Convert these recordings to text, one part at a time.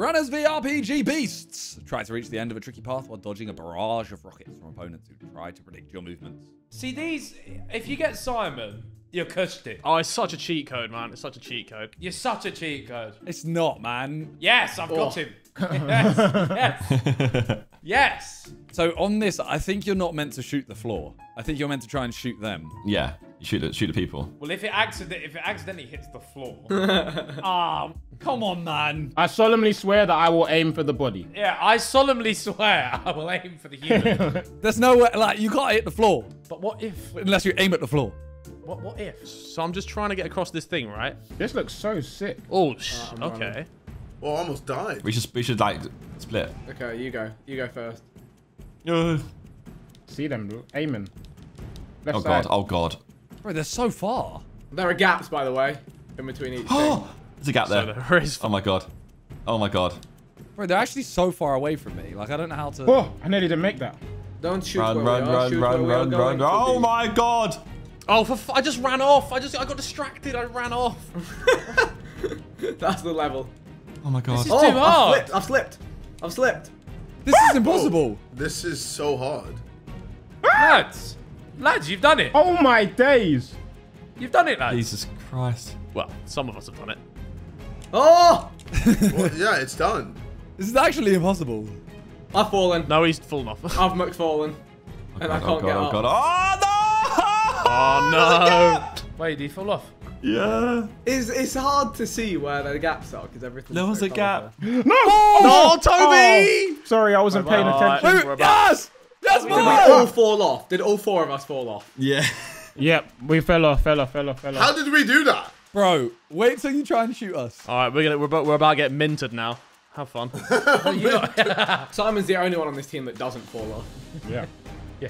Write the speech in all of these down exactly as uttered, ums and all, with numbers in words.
Runners v R P G beasts! Try to reach the end of a tricky path while dodging a barrage of rockets from opponents who try to predict your movements. See, these, if you get Simon, you're cushed it. Oh, it's such a cheat code, man. It's such a cheat code. You're such a cheat code. It's not, man. Yes, I've oh. got him. Yes, yes, yes. So on this, I think you're not meant to shoot the floor. I think you're meant to try and shoot them. Yeah, you shoot the, shoot the people. Well, if it, accident, if it accidentally hits the floor. Ah, oh, come on, man. I solemnly swear that I will aim for the body. Yeah, I solemnly swear I will aim for the human. There's no way, like, you can't hit the floor. But what if? Unless you aim at the floor. What, what if? So I'm just trying to get across this thing, right? This looks so sick. Oh, sh uh, okay. Running. Well, I almost died. We should, we should like, split. Okay, you go. You go first. Uh. See them, bro. Aiming. Left oh, side. God. Oh, God. Bro, they're so far. There are gaps, by the way, in between each thing. There's a gap there. So there is. Oh, my God. Oh, my God. Bro, they're actually so far away from me. Like, I don't know how to... Oh, I nearly didn't make that. Don't shoot Run, run, run, run, run, run. Oh, my God. Oh, for f I just ran off. I just I got distracted. I ran off. That's the level. Oh my God. This is oh, too hard. I've slipped. I've slipped. I've slipped. This is impossible. Oh, this is so hard. Lads, lads, you've done it. Oh my days. You've done it, lads. Jesus Christ. Well, some of us have done it. Oh. Well, yeah, it's done. This is actually impossible. I've fallen. No, he's fallen off. I've mucked fallen, oh, and God, I can't oh, God, get oh, up. God. Oh no. Oh, no. Wait, did he fall off? Yeah. It's, it's hard to see where the gaps are because everything. There was so a gap. No! Oh, no, Toby! Oh. Sorry, I wasn't paying right. attention. We're yes! Yes, Did we all fall off? Did all four of us fall off? Yeah. Yep, we fell off, fell off, fell off, fell off. How did we do that? Bro, wait till you try and shoot us. All right, we're, gonna, we're, about, we're about to get minted now. Have fun. Simon's the only one on this team that doesn't fall off. Yeah. Yeah,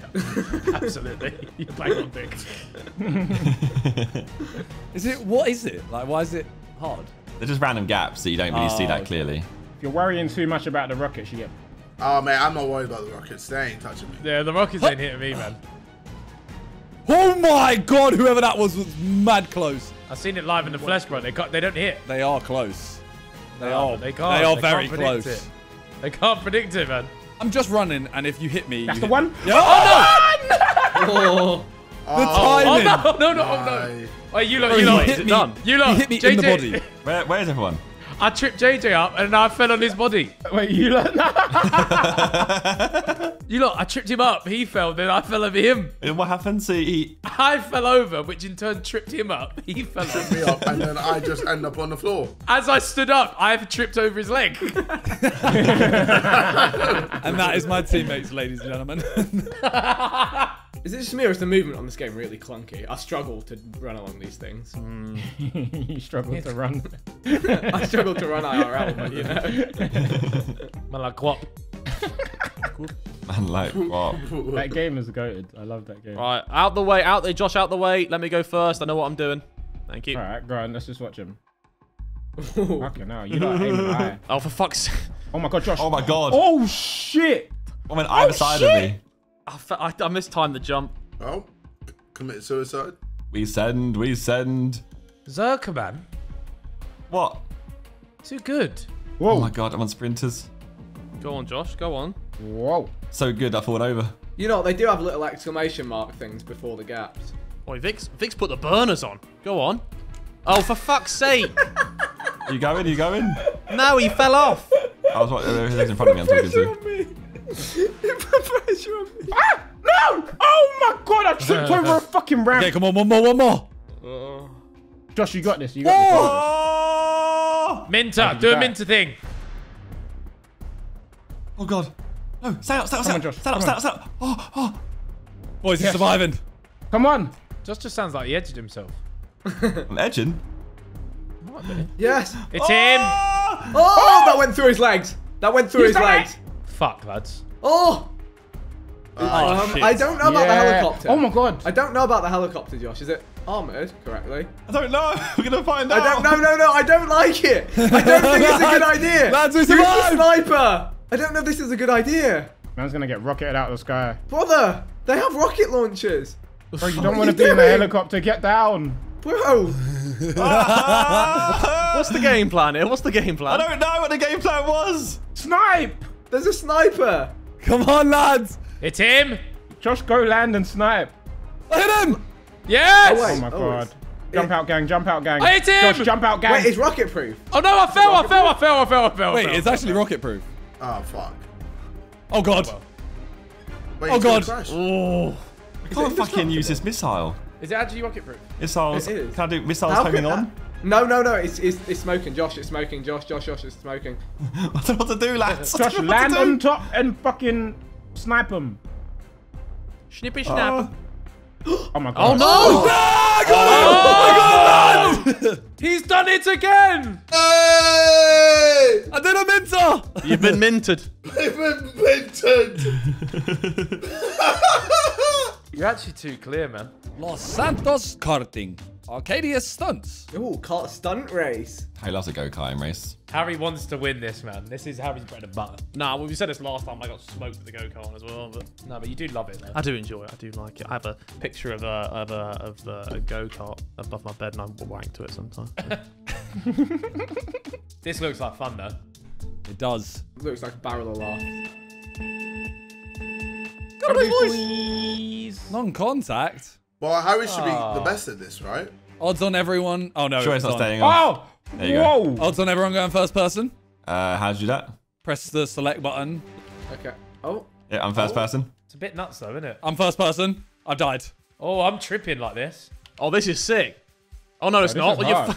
absolutely. You play on dick. Is it? What is it? Like, why is it hard? They're just random gaps that you don't really oh, see that clearly. If you're worrying too much about the rockets, you get. Oh man, I'm not worried about the rockets. They ain't touching me. Yeah, the rockets ain't hitting me, man. Oh my God! Whoever that was was mad close. I've seen it live in the flesh, bro. They can't, they don't hit. They are close. They, they are. They can't. They are they very can't close. It. They can't predict it, man. I'm just running, and if you hit me, that's you the hit one. Yeah. Oh, oh, no! Oh. Oh. The timing. Oh no! No! No! Oh, no. Wait, you look. You look. Hit me. Done. You look. You hit me J J. In the body. Where, where's everyone? I tripped J J up, and I fell on his body. Wait, you look. You look. I tripped him up. He fell, then I fell over him. And what happened? So he. I fell over, which in turn tripped him up. He fell over me up, and then I just end up on the floor. As I stood up, I tripped over his leg. And that is my teammates, ladies and gentlemen. Is it just me or is the movement on this game really clunky? I struggle to run along these things. Mm. You struggle to run. I struggle to run I R L, but you know. Man like Quap. Man like Quap. That game is goated. I love that game. Right, out the way, out there, Josh, out the way. Let me go first. I know what I'm doing. Thank you. All right, Grant, let's just watch him. Fucking hell, you like him. Oh, for fuck's sake. Oh my God, Josh. Oh my God. Oh shit. I mean, either side of me. I, I mistimed the jump. Oh, commit suicide. We send, we send. Zerkaa, man. What? Too good. Whoa. Oh my God, I'm on sprinters. Go on, Josh, go on. Whoa. So good, I thought over. You know, they do have little exclamation mark things before the gaps. Oi, Vix, Vix put the burners on. Go on. Oh, for fuck's sake. You going, you going? No, he fell off. I was in front of me, I'm talking to. Ah, no! Oh my God! I tripped over a fucking ramp. Okay, come on, one more, one more. Uh, Josh, you got this. You got oh! this. Minter, do a Minter thing. Oh God! No, stand up, stand up, come stand on, Josh. Stand up, stand up, stand up. Oh, oh! Boys, yes. He's surviving. Come on! Josh just sounds like he edged himself. I'm edging. Yes, it's oh! him. Oh! Oh, that went through his legs. That went through He's his legs. It. Fuck, lads. Oh! oh um, I don't know about yeah. the helicopter. Oh my God. I don't know about the helicopter, Josh. Is it armored correctly? I don't know. We're going to find out. I don't, no, no, no. I don't like it. I don't think it's a good idea. Lads, we survived. Sniper. I don't know if this is a good idea. Man's going to get rocketed out of the sky. Brother, they have rocket launchers. Bro, you don't want to be in a helicopter. Get down. Bro! uh, What's the game plan here? What's the game plan? I don't know what the game plan was! Snipe! There's a sniper! Come on, lads! It's him! Just go land and snipe. I hit him! Yes! Oh, oh my god. Oh, jump out, gang. Jump out, gang. I hit him! Josh, jump out, gang. Wait, it's rocket proof. Oh no, I fell, I fell, I fell, I fell, I fell. Wait, it's actually rocket proof. Oh, fuck. Oh god. Wait, oh god. Oh. I can't fucking use this missile. Is it actually rocket proof? Missiles. It is. Can I do missiles hanging on? No, no, no. It's, it's it's smoking. Josh, it's smoking. Josh, Josh, Josh, it's smoking. I don't know what to do, lads. Josh, land on top and fucking snipe them. Snippy snap. Oh, oh my god. Oh no! Oh, no! I got oh, him! I got him, man! He's done it again! Hey! I did a minter! You've been minted. I've been minted! You're actually too clear, man. Los Santos karting. Arcadia stunts. Ooh, kart stunt race. Harry loves a go-karting race. Harry wants to win this, man. This is Harry's bread and butter. Nah, well, we said this last time. I got smoked at the go-kart as well. But no, but you do love it, man. I do enjoy it. I do like it. I have a picture of a of a, of a, a go-kart above my bed, and I'm wank to it sometimes. This looks like fun, though. It does. It looks like a barrel of laughs. Got a big voice. Non-contact. Well, Harry should oh. be the best at this, right? Odds on everyone. Oh, no. Sure, it's not staying on. Oh! There you Whoa. go. Odds on everyone going first person. Uh, how do you do that? Press the select button. Okay. Oh. Yeah, I'm first oh. person. It's a bit nuts, though, isn't it? I'm first person. I've died. Oh, I'm tripping like this. Oh, this is sick. Oh, no, it's no, not. You're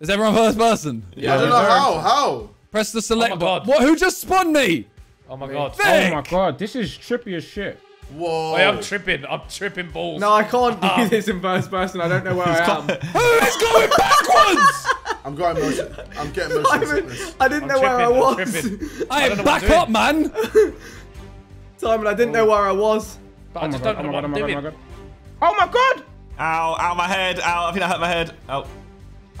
is everyone first person? Yeah. I don't know how. How? Press the select oh button. What? Who just spawned me? Oh, my God. Thick. Oh, my God. This is trippy as shit. Whoa. Wait, I'm tripping. I'm tripping balls. No, I can't do um, this in first person. I don't know where I am. Who's going backwards? I'm going motion. I'm getting motion sickness. I didn't know where I was. I am back up, man. Simon, I didn't know where I was. But I just don't know what I'm doing. Oh my god! Ow, ow, my head. Ow, I think I hurt my head. Ow.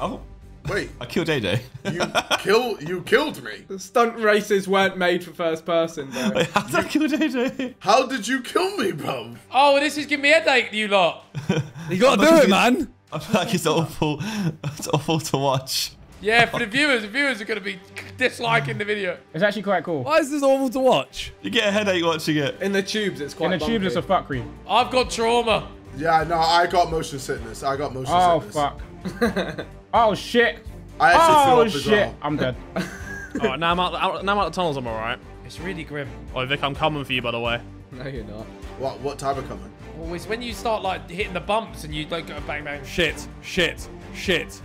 Oh. Wait. I killed A J. You, kill, you killed me. The stunt races weren't made for first person, though. Wait, how did you, I kill A J? How did you kill me, bro? Oh, this is giving me a headache, you lot. You gotta do it, man. I feel like it's awful. It's awful to watch. Yeah, for the viewers. The viewers are going to be disliking the video. It's actually quite cool. Why is this awful to watch? You get a headache watching it. In the tubes, it's quite In the bumpy. tubes, it's a fuckery. I've got trauma. Yeah, no, I got motion sickness. I got motion oh, sickness. Oh, fuck. Oh shit! I actually oh shit! Well. I'm dead. Alright, now I'm out. The, now I'm out the tunnels. I'm alright. It's really grim. Oh Vic, I'm coming for you, by the way. No, you're not. What? What type of coming? Well, it's when you start like hitting the bumps and you don't go bang bang. Shit! Shit! Shit!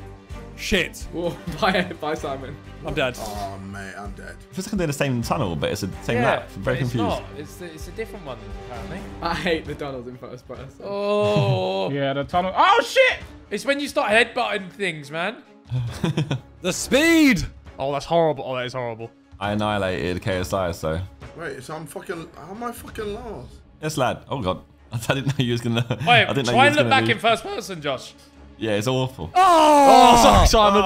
Shit! Whoa, bye, bye, Simon. I'm dead. Oh mate, I'm dead. It feels like they're in the same tunnel, but it's the same yeah, lap. I'm very it's confused. Not. It's it's a different one apparently. I hate the tunnels in first person. Oh. Yeah, the tunnel. Oh shit! It's when you start headbutting things, man. The speed! Oh, that's horrible. Oh, that is horrible. I annihilated K S I, so. Wait, so I'm fucking. How am I fucking last? Yes, lad. Oh, God. I didn't know you was gonna. Wait, I didn't know try and look back leave. in first person, Josh. Yeah, it's awful. Oh, oh sorry, Simon. Uh,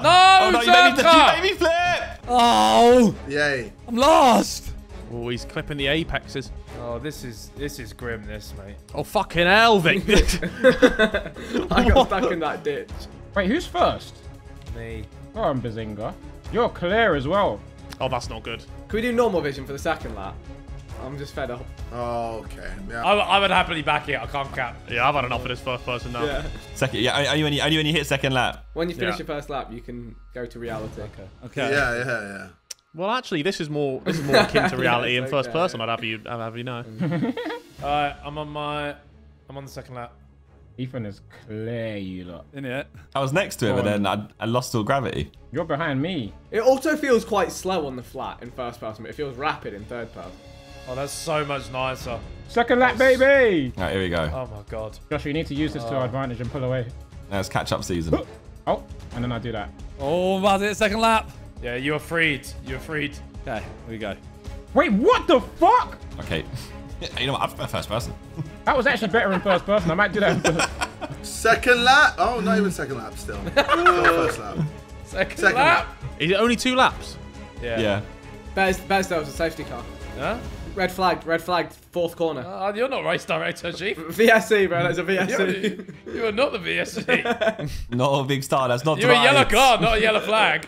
no, oh, no you, made me, you made me flip. Oh. Yay. I'm lost. Oh, he's clipping the apexes. Oh, this is this is grim, this mate. Oh fucking hell, Vic! I got stuck in that ditch. Wait, who's first? Me. Oh, I'm Behzinga. You're clear as well. Oh, that's not good. Can we do normal vision for the second lap? I'm just fed up. Oh, okay. Yeah. I, I would happily back it. I can't cap. Yeah, I've had enough of this first person now. Yeah. Second. Yeah. Are you only? Are you only hit second lap? When you finish yeah. your first lap, you can go to reality. Okay. Okay. Yeah. Yeah. Yeah. Well, actually, this is more this is more akin to reality yeah, in first okay, person. Yeah. I'd have you, I'd have you know. Alright, I'm on my, I'm on the second lap. Ethan is clear, you lot. In it. I was next to him, oh, and then I, I lost all gravity. You're behind me. It also feels quite slow on the flat in first person, but it feels rapid in third person. Oh, that's so much nicer. Second lap, that's... baby. Alright, here we go. Oh my god. Josh, you need to use this oh. to our advantage and pull away. Now it's catch-up season. Oh, and then I do that. Oh, that's it. Second lap. Yeah, you're freed. You're freed. Okay, here we go. Wait, what the fuck? Okay. You know what? I've been first person. That was actually better in first person. I might do that. In second lap? Oh, not even second lap still. First lap. Second, second lap? lap? Is it only two laps? Yeah. Yeah. Bez, Bez, that was a safety car. Yeah? red flagged, red flagged, fourth corner. Uh, you're not race director, chief. V S C, bro, that's a V S C. You're, you are not the V S C. Not a big star, that's not You're right. a yellow card, not a yellow flag.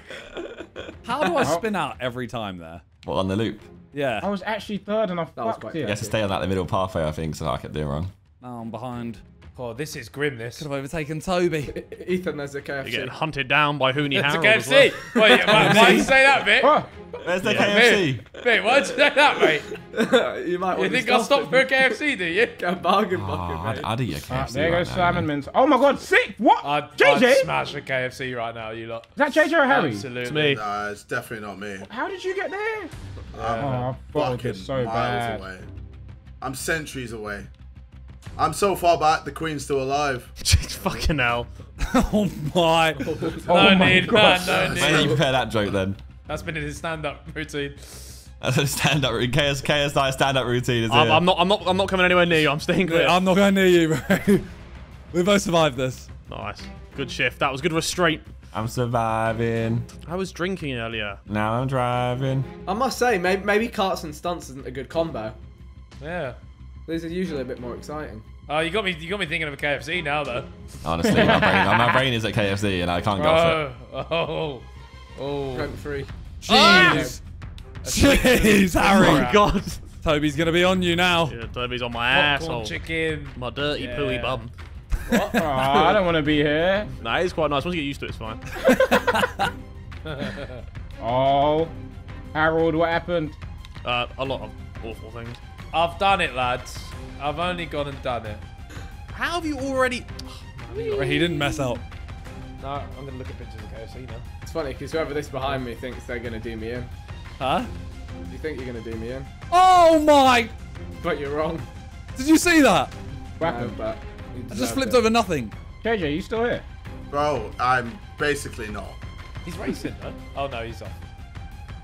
How do I spin out every time there? What, on the loop? Yeah. I was actually third and I fucked it. You have to stay on that the middle pathway, I think, so I kept doing wrong. Now I'm behind. Oh, this is grim, this. Could have overtaken Toby. Ethan, there's a K F C. You're getting hunted down by Hooney Harold. It's a K F C. Well. Wait, why, why did you say that, Vic? Oh, there's the yeah. K F C. Vic, Vic, why did you say that, mate? You might want you to think stop I'll stop him. For a K F C, do you? Go bargain oh, bucket, mate. I'd, I'd eat a K F C. Right, there right goes now, Simon Mince. Oh my God, sick. What? I'd, J J? I'd smash a K F C right now, you lot. Is that J J or Harry? Absolutely. It's me. Nah, it's definitely not me. How did you get there? I'm fucking miles away. I'm centuries away. I'm so far back, the Queen's still alive. Fucking hell. Oh my. No oh need, God. No, no need. Why did you prepare that joke then? That's been in his stand-up routine. That's a stand-up routine. K S I stand-up routine is I'm, it? I'm not, I'm, not, I'm not coming anywhere near you. I'm staying clear. I'm not going near you, bro. We both survived this. Nice. Good shift. That was good restraint. I'm surviving. I was drinking earlier. Now I'm driving. I must say, maybe, maybe carts and stunts isn't a good combo. Yeah. These are usually a bit more exciting. Oh, you got me! You got me thinking of a K F C now, though. Honestly, my, brain, my brain is at K F C, and I can't go for it. Oh, oh, oh! Free. Jeez, oh. jeez, Harry! Oh my God, Toby's gonna be on you now. Yeah, Toby's on my asshole. Chicken, my dirty yeah. pooey bum. What? Oh, I don't want to be here. Nah, it's quite nice. Once you get used to it, it's fine. Oh, Harold, what happened? Uh, a lot of awful things. I've done it, lads. I've only gone and done it. How have you already... He didn't mess up. No, I'm going to look at pictures of K F C now. It's funny, because whoever this behind me thinks they're going to do me in. Huh? You think you're going to do me in? Oh, my... But you're wrong. Did you see that? What happened? No, but I just flipped it. Over nothing. J J, are you still here? Bro, I'm basically not. He's racing, though. Oh, no, he's off.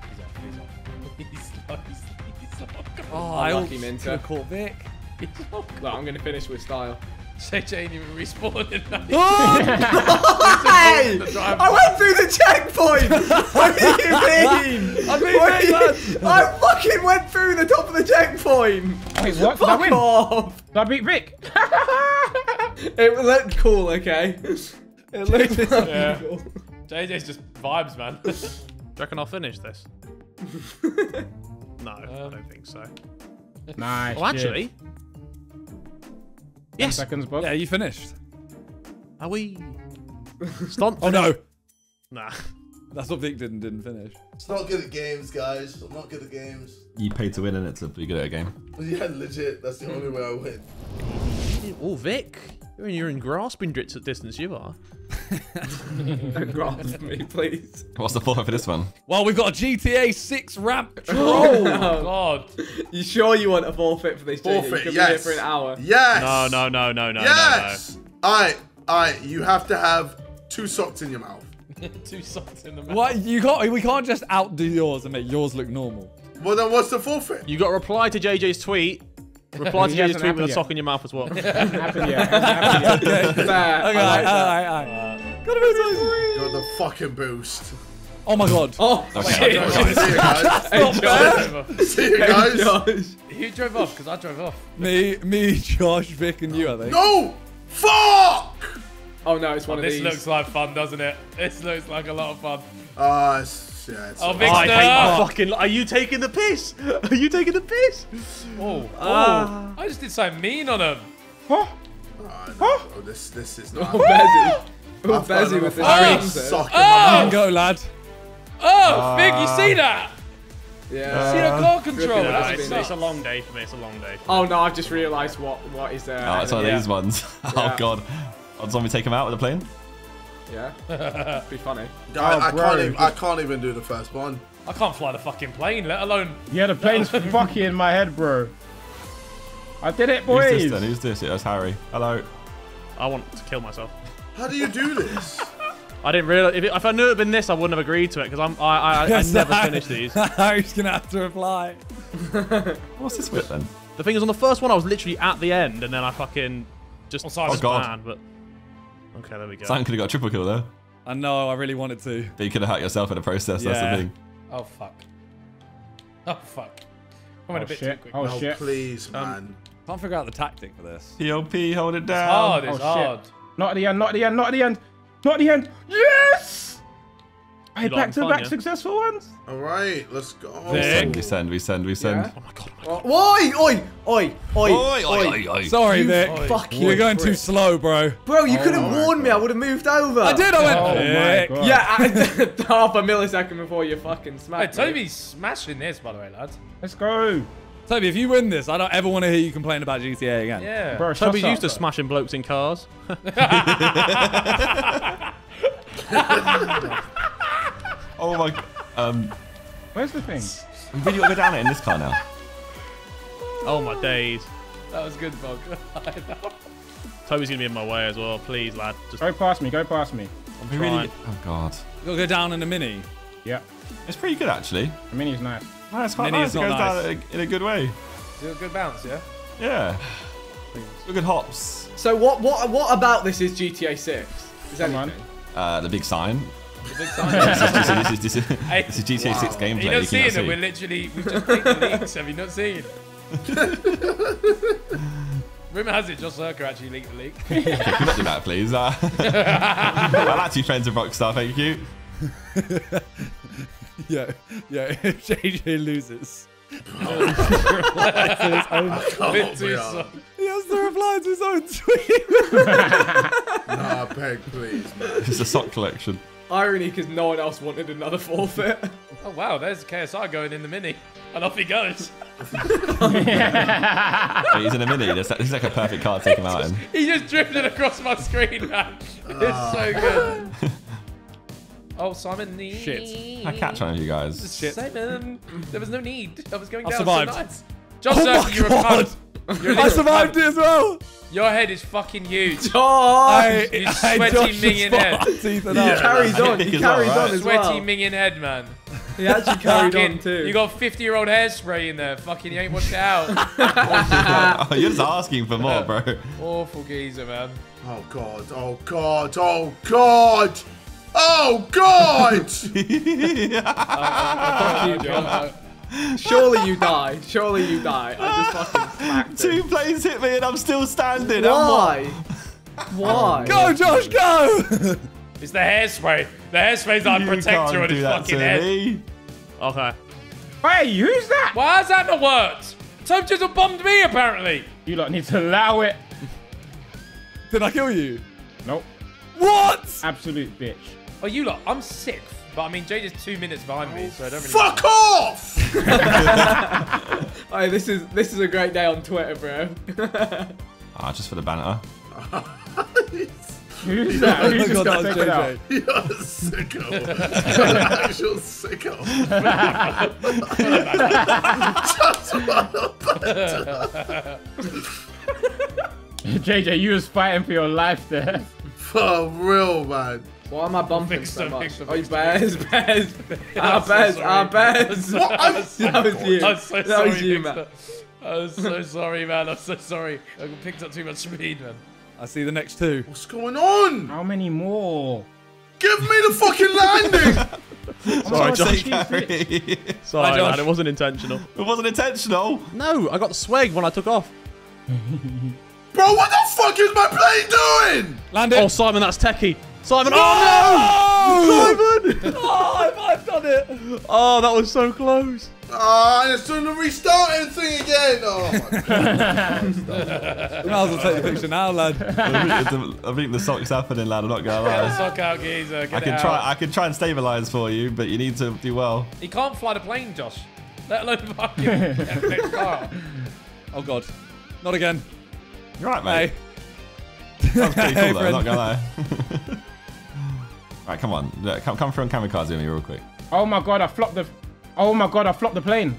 He's off, he's off. He's off, he's off. Oh, I also caught Vic. Look, I'm going to finish with style. J J ain't even respawned. Oh, hey! I went through the checkpoint! What do you mean? I, mean you... I fucking went through the top of the checkpoint! Wait, what? Fuck Did I off! Win? Did I beat Vic? It looked cool, okay? It looked yeah. cool. J J's just vibes, man. Do you reckon I'll finish this? No, um, I don't think so. Nice. Well, actually, yes. Seconds, Bob. Yeah, you finished. Are we? Stomp. Oh no. Nah. That's what Vic didn't didn't finish. It's not good at games, guys. I'm not good at games. You pay to win, and it's to be good at a game. Yeah, legit. That's the only way I win. Oh, Vic, you're in, you're in grasping drits at distance. You are. Don't grasp me, please. What's the format for this one? Well, we've got a G T A six ramp troll. Oh, God. You sure you want a forfeit for this? Forfeit, you yes. Be here for an hour. Yes. No, no, no, no, no, yes. no, no. All right, all right. You have to have two socks in your mouth. Two socks in the mouth. What? You can't, we can't just outdo yours and make yours look normal. Well, then what's the forfeit? You got to reply to J J's tweet. Reply to J J's tweet with yet. a sock in your mouth as well. It hasn't happened yet. Happened yet. Okay, okay, all right, all right. Got the fucking boost. Oh my God. Oh, okay. Wait, okay. See you guys. Hey, Josh. See you guys. Hey, Who drove off? Because I drove off. Me, me, Josh, Vic, and you, I think. No! Fuck! Oh no, it's one oh, of this these. This looks like fun, doesn't it? This looks like a lot of fun. Ah, uh, shit. Oh, Vic's I hate fucking. Are you taking the piss? Are you taking the piss? Oh, oh. Uh, I just did something mean on him. Huh? Uh, huh? Oh, this, this is not. Oh, Ooh, Bezzy with his arms. Oh, oh. Go, lad. Oh, Vic, uh, you see that? Yeah. Uh, see the car control? No, no, it's, it's a long day for me. It's a long day. Oh, no, I've just realised what, what is there. Oh, it's one of yeah. these ones. Yeah. Oh, God. I'll zombie take him out with a plane? Yeah. That'd be funny. Oh, I, I, can't even, I can't even do the first one. I can't fly the fucking plane, let alone... Yeah, the plane's fucking in my head, bro. I did it, boys. Who's this then? Who's this? It was Harry. Hello. I want to kill myself. How do you do this? I didn't realize. If, it, if I knew it had been this, I wouldn't have agreed to it because I'm I I, yes, I never no. finished these. Harry's gonna have to reply. What's this with then? The thing is, on the first one, I was literally at the end, and then I fucking just oh, sorry, oh God. Bad, but okay, there we go. Sam could have got a triple kill there. I know. I really wanted to. But you could have hurt yourself in the process. Yeah. That's the thing. Oh fuck. Oh fuck. Coming oh, a bit shit. too quick. Oh, oh shit. Please, um, man. Can't figure out the tactic for this. T L P, hold it down. It's hard, it's oh, hard. Shit. Not at the end, not at the end, not at the end. Not at the end. Yes! Hey, back-to-back successful ones. All right, let's go. Vic. We send, we send, we send. Yeah. Oh, my God. Oh, my God. Oi, oi, oi, oi, oi, oi, oi. Sorry, you Vic. Oi, fuck you. You're going too slow, bro. Bro, you oh, could have warned God. me. I would have moved over. I did. I went, oh, Vic. Yeah, I, half a millisecond before you fucking smacked me. Hey, Toby's smashing this, by the way, lads. Let's go. Toby, if you win this, I don't ever want to hear you complain about G T A again. Yeah. Bro, Toby's used to smashing blokes in cars. Oh my God. Um, Where's the thing? I'm really going to go down it in this car now. Oh my days. That was good, Bog. Toby's going to be in my way as well. Please, lad. Just go past me. Go past me. I'm trying. Really... Oh, God. You'll go down in a Mini. Yeah. It's pretty good, actually. The Mini's nice. No, it's quite nice. It goes nice. down in a good way. It's a good bounce, yeah? Yeah. It's a good hops. So what What? What about this is G T A six? Is that anything? Uh, the big sign. The big sign. this, is, this, is, this is G T A wow. six gameplay. You're not you seeing it. See. We're literally... We've just picked the leaks. Have you not seen it? Rumour has it, Josh Zerkaa actually leaked the leak. Can you not do that, please? Uh, well, actually, friends of Rockstar, thank you. Yeah, yeah, if J J loses, he has to reply to his own tweet. Nah, beg, please, man. It's a sock collection. Irony, because no one else wanted another forfeit. Oh, wow, there's K S I going in the Mini. And off he goes. Yeah. He's in a Mini. This is like a perfect car to take him out in. He just drifted across my screen, man. It's so good. Oh, Simon needs. Shit. I catch on you guys. Shit. Simon, there was no need. I was going I down survived. so nice. Josh, oh Zerkaa, you're God. a cunt. You're I survived it as well. Your head is fucking huge. I, you sweaty minging head. He carries on. He carries right. on as well. Sweaty minging head, man. He actually carried fucking, on too. You got fifty-year-old hairspray in there. Fucking, you ain't watched it out. Oh, you're just asking for more, bro. Awful geezer, man. Oh, God. Oh, God. Oh, God. Oh God! Surely you died. Surely you died. I just fucking smacked Two him. planes hit me and I'm still standing. Why? Why? Go, Josh, go! It's the hairspray. The hairspray's like you protector on his fucking head. Me. Okay. Hey, who's that? Why has that not worked? Tobjizzle bombed me apparently. You lot need to allow it. Did I kill you? Nope. What? Absolute bitch. Oh, you lot, I'm sixth, but I mean, Jade is two minutes behind me, so I don't really... Fuck off! Hey, this is this is a great day on Twitter, bro. Ah, oh, just for the banter. Who's that? Who's just got to take it out? You're a sicko. You're an actual sicko. Just for the banter. J J, you was fighting for your life there. For real, man. Why am I bumping fixed so him, much? Him, oh, Bez, Bez, ah, Bez, ah, Bez. What? I'm so that was you. I'm so that sorry, was you, man. I'm so sorry, man. I'm so sorry. I picked up too much speed, man. I see the next two. What's going on? How many more? Give me the fucking landing! Oh sorry, Josh. Sorry, Hi, Josh. man. It wasn't intentional. It wasn't intentional? No, I got swag when I took off. Bro, what the fuck is my plane doing? Land it. Oh, Simon, that's techie. Simon, no! Oh no! Simon! Oh, I've, I've done it. Oh, that was so close. Ah, oh, and it's doing the restarting thing again. Oh my God. Miles will take the picture now, lad. I think the sock's happening, lad. I'm not going to lie. Sock out, geezer. Get I can out. try. I can try and stabilise for you, but you need to do well. He can't fly the plane, Josh. Let alone fucking next car. Oh God, not again. You're right, mate. Hey. That was pretty cool, hey, though. I'm not going to lie. Right, come on. Look, come, come through on kamikaze with me real quick. Oh my God, I flopped the... Oh my God, I flopped the plane.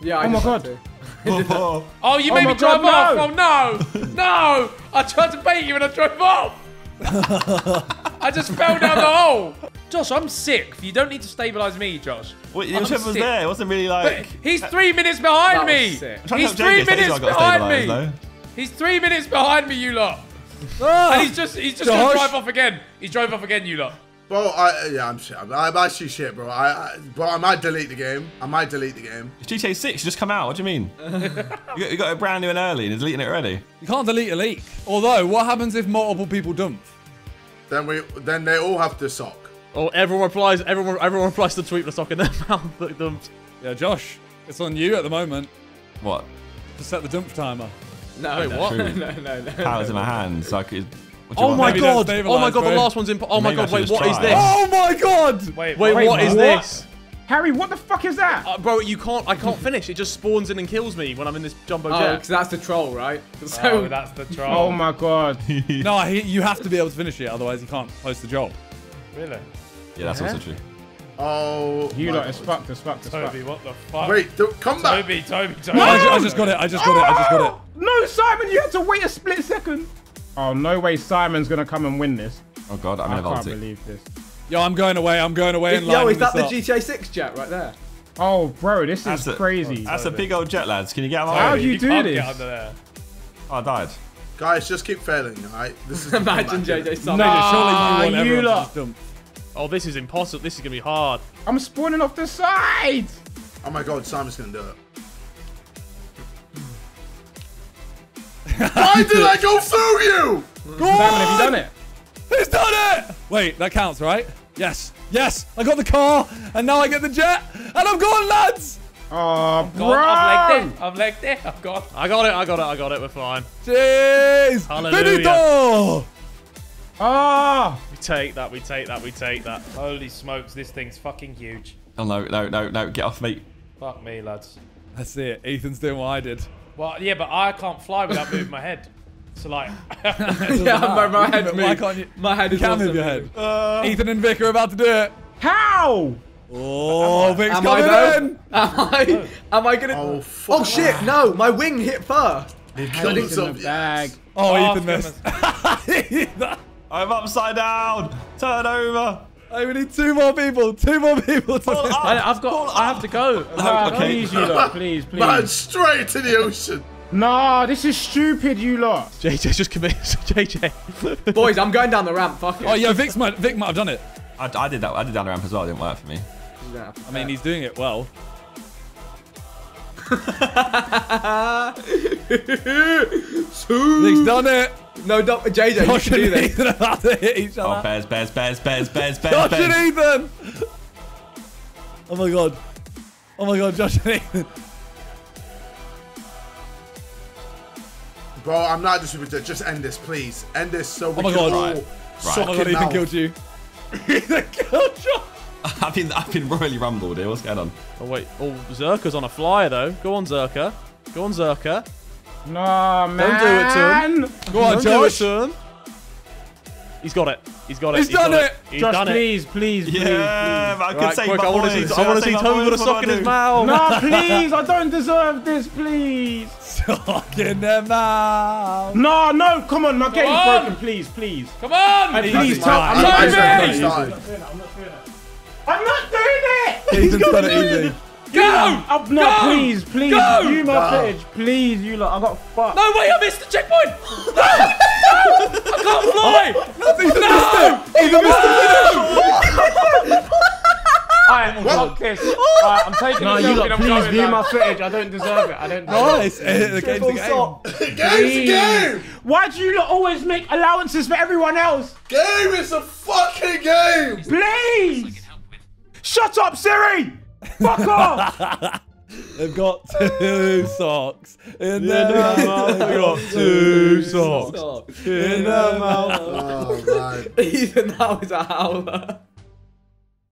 Yeah, I Oh my God. Oh, oh, you made oh me drive God, off. No. Oh no. No. I tried to bait you and I drove off. I just fell down the hole. Josh, I'm sick. You don't need to stabilise me, Josh. Wait, your trip was there. It wasn't really like... But he's three minutes behind me. He's three minutes behind me. He's three minutes behind me, you lot. Oh, and he's just, he's just Josh. gonna drive off again. He drove off again, you lot. Bro, I, yeah, I'm shit. I'm, I'm actually shit, bro. I, I, bro, I might delete the game. I might delete the game. It's G T A six. Just come out. What do you mean? you, got, you got it brand new and early, and you're deleting it already. You can't delete a leak. Although, what happens if multiple people dump? Then we, then they all have to sock. Oh, everyone replies. Everyone, everyone replies to the tweet with a sock in their mouth that dumped. Yeah, Josh, it's on you at the moment. What? To set the dump timer. No, Wait, what? no, no, no, no. Power's in my hand, so I could. Oh my, oh my god! Oh my god! The last one's in. Oh my god! Wait, what is this? Oh my god! Wait, wait, what is this? Harry, what the fuck is that? Uh, bro, you can't. I can't finish. It just spawns in and kills me when I'm in this jumbo jet. Oh, because that's the troll, right? So oh, that's the troll. Oh my god! No, he, you have to be able to finish it, otherwise you can't post the job. Really? Yeah, that's yeah. also true. Oh, you lot is fucked. Is fucked. Toby, what the fuck? Wait, come back. Toby, Toby, Toby. No! I just got it. I just got it. I just got it. No, Simon, you had to wait a split second. Oh, no way Simon's going to come and win this. Oh, God, I'm in a vault. I can't believe this. Yo, I'm going away. I'm going away. Yo, is that the G T A six jet right there? Oh, bro, this is crazy. That's a big old jet, lads. Can you get out of there? How do you do this? Oh, I died. Guys, just keep failing, all right? This is imagine J J Simon. Nah, you lot. Oh, this is impossible. This is going to be hard. I'm spawning off the side. Oh, my God, Simon's going to do it. Why did I go through you? Go on! Have you done it? Who's done it? Wait, that counts, right? Yes. Yes. I got the car, and now I get the jet, and I'm gone, lads. Oh, bro. I'm like there. I'm like there. I've gone. I got it. I got it. I got it. We're fine. Jeez. Hallelujah. Ah. We take that. We take that. We take that. Holy smokes. This thing's fucking huge. Oh, no, no, no, no. Get off me. Fuck me, lads. That's it. Ethan's doing what I did. Well, yeah, but I can't fly without moving my head. So, like... yeah, my, my head Why can't you? My head is awesome. You can't move your head. Uh, Ethan and Vic are about to do it. How? Oh, Vic's am coming I in. Am I, am I going to... Oh, oh, shit, no. My wing hit first. It comes in the bag. Oh, oh Ethan missed. I'm upside down. Turn over. I we need two more people. Two more people. To oh, I, I've got. I have to go. No, okay. Please, you lot. Please, please. Man, straight to the ocean. Nah, this is stupid, you lot. J J just committed. J J. Boys, I'm going down the ramp. Fuck it. Oh yeah, Vic's might, Vic might have done it. I, I did that. I did down the ramp as well. It didn't work for me. Yeah, I mean, he's doing it well. Vic's done it. No, don't, J J, Josh you can do this. Josh and Ethan are about to hit each other. Oh, bears, bears, bears, bears, bears, bears. Josh bears. and Ethan! Oh my god. Oh my god, Josh and Ethan. Bro, I'm not distributed. Just end this, please. End this so we oh my can god. all right. Right. Suck oh my god, Ethan out. killed you. Ethan killed Josh. I've been, I've been royally rumbled here. What's going on? Oh, wait. Oh, Zerka's on a flyer, though. Go on, Zerkaa. Go on, Zerkaa. No, man. Don't do it to him. Go on, Josh. Do it to him. He's got it. He's got it. He's, He's done got it. it. He's Josh, done please, it. please, please. Yeah, please. I could right, say quick, I want to see, I want to see Toby with a sock in his mouth. No, please. I don't deserve this, please. Sock in their mouth. No, no. Come on. My game's broken. Please, please. Come on. And please, tell I'm, I'm, I'm not doing it. I'm not doing it. I'm not doing it. He's got it. Go! Up, no, go! Please, please, go! You my footage, please, you lot. I got fucked. No way, I missed the checkpoint! No! No! I can't fly! Nothing to do! Even missed the finish! Alright, fuck this. Alright, I'm taking no, you lot, please view down. my footage. I don't deserve it. I don't deserve it. The game's the game. Game's the game! Why do you lot always make allowances for everyone else? Game is a fucking game! Please! Shut up, Siri! Fuck off! They've got two socks in their mouth. They've got two socks in their mouth. Oh, man. Ethan, that was a howler.